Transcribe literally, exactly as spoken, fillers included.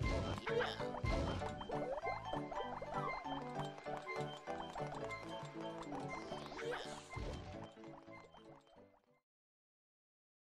Yeah.